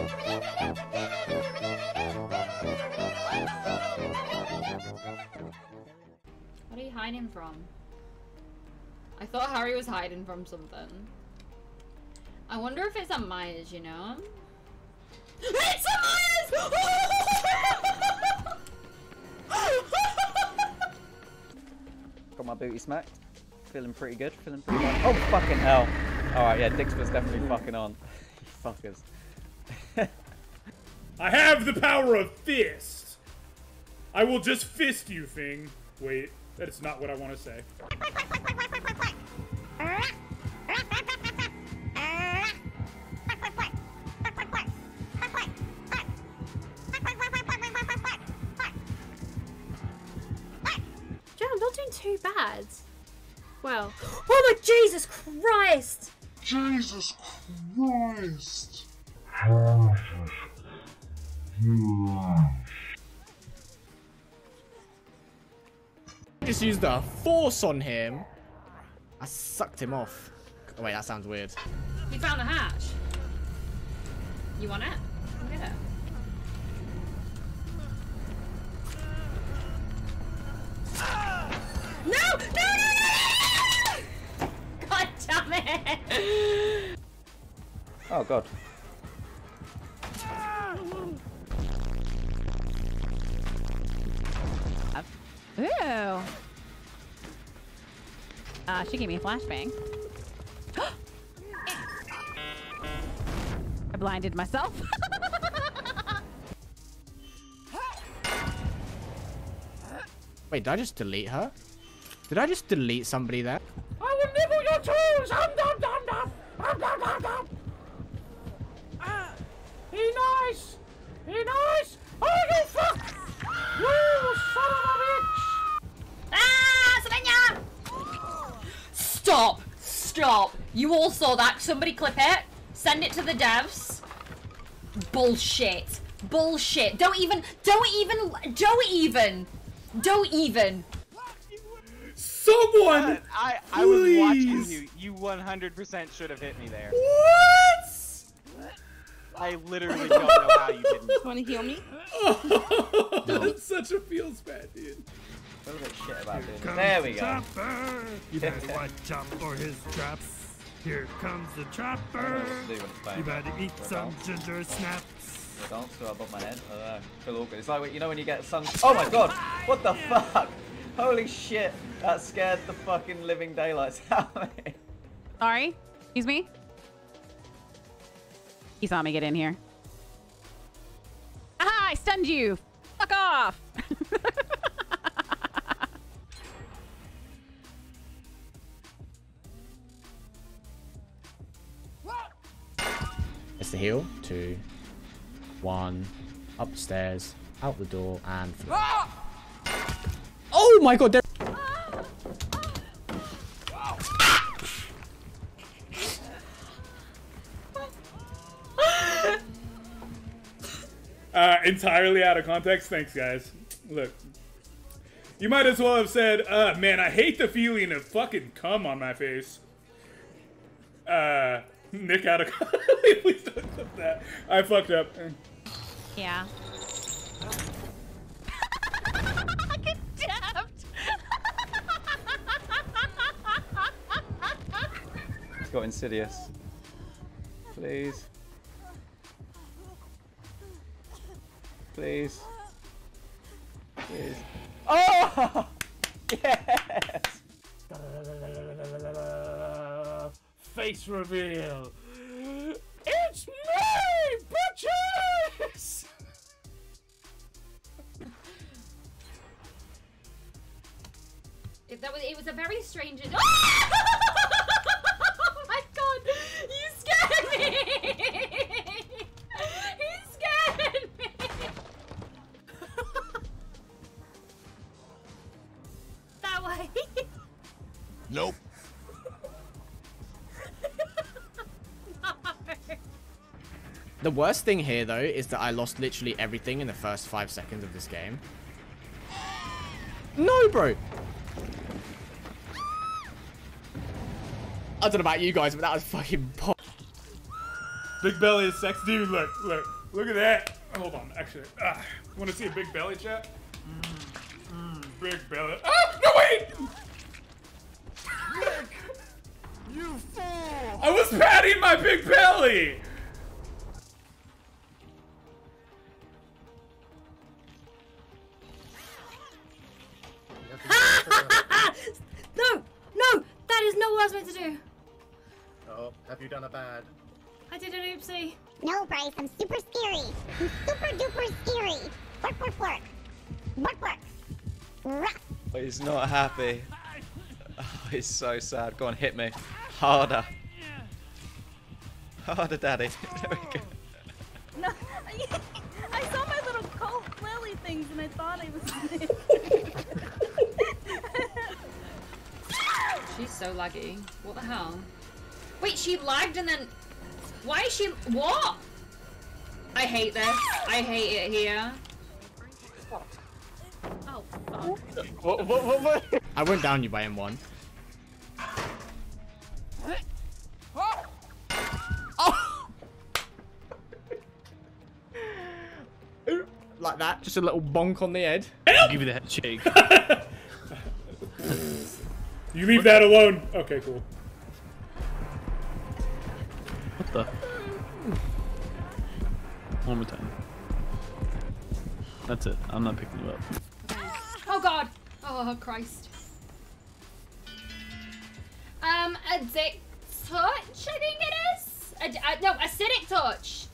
What are you hiding from? I thought Harry was hiding from something. I wonder if it's a Myers, you know? It's a Myers! Got my booty smacked. Feeling pretty good. Feeling pretty good. Oh, fucking hell. Alright, yeah, Dix was definitely fucking on. You fuckers. I have the power of fist! I will just fist you, thing. Wait, that is not what I want to say. Joe, I'm not doing too bad. Well, oh my Jesus Christ! Jesus Christ! Just used the force on him. I sucked him off. Oh wait, that sounds weird. You found the hatch. You want it? Come get it. No! No! God damn it! Oh god. Ooh. She gave me a flashbang. I blinded myself. Wait, did I just delete her? Did I just delete somebody there? I will nibble your toes! Be nice! Be nice! Oh, you fuck! You son of a bitch! Ah, Savannah! Stop! Stop! You all saw that. Somebody clip it. Send it to the devs. Bullshit. Bullshit. Don't even. Someone! I was watching you. You 100% should have hit me there. What? I literally don't know how you didn't. Want to heal me? Oh, no. That's such a feels bad, dude. A little bit shit about this. There we go. You better watch out for his traps. Here comes the trapper. You better eat some ginger snaps. Don't throw above my head. Feel awkward. It's like, you know when you get sun. Oh my god! What the fuck? Holy shit! That scared the fucking living daylights out of me. Sorry. Excuse me. He saw me get in here. Aha! I stunned you. Fuck off. It's the heel. 2, 1, upstairs, out the door, and through. Oh my god, there. Entirely out of context. Thanks, guys. Look, you might as well have said, man, I hate the feeling of fucking cum on my face. Nick out of please don't clip that. I fucked up. Yeah. I get dabbed. It's got insidious. Please. Please. Please. Oh! Yes! Face reveal! It's me, bitches! It was a very strange. Oh my god! You scared me! He scared me! That way! Nope. The worst thing here, though, is that I lost literally everything in the first 5 seconds of this game. No, bro! I don't know about you guys, but that was fucking pop. Big belly is sexy. Dude, look at that. Hold on, actually. Want to see a big belly, chat? Big belly. Ah, no, wait! Nick, you fool! I was patting my big belly! No! No! That is not what I was meant to do! Oh, have you done a bad? I did an oopsie. No, Bryce, I'm super scary. I'm super duper scary. Work, work, work. Work, work. Rough. But he's not happy. Oh, he's so sad. Go on, hit me. Harder. Harder, daddy. There we go. No, I saw my little cold lily things and I thought I was. She's so laggy. What the hell? Wait, she lagged and then... Why is she? What? I hate this. I hate it here. Oh, fuck. What? I went down you by M1. Oh! Like that, just a little bonk on the head. I'll give you the head shake. You leave that alone. Okay, cool. What the? One more time. That's it. I'm not picking you up. Oh god! Oh Christ. A dick touch, I think it is? No, acidic touch.